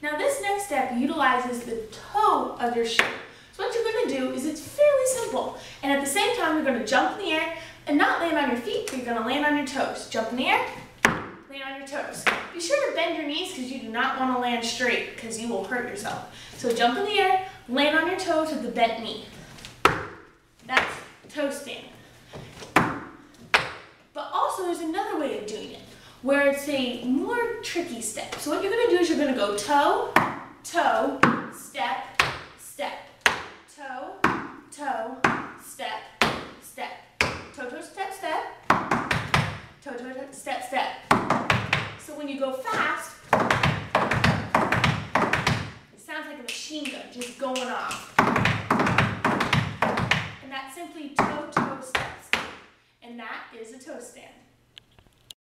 Now this next step utilizes the toe of your shoe. So what you're going to do is it's fairly simple, and at the same time you're going to jump in the air and not land on your feet, but you're going to land on your toes. Jump in the air, land on your toes. Be sure to bend your knees because you do not want to land straight because you will hurt yourself. So jump in the air, land on your toes with the bent knee. That's toe stand. But also there's another way of doing it, where it's a more tricky step. So what you're going to do is you're going to go toe, toe, step, step, toe, toe, step, step, toe, toe, step, step, toe, toe, step, step.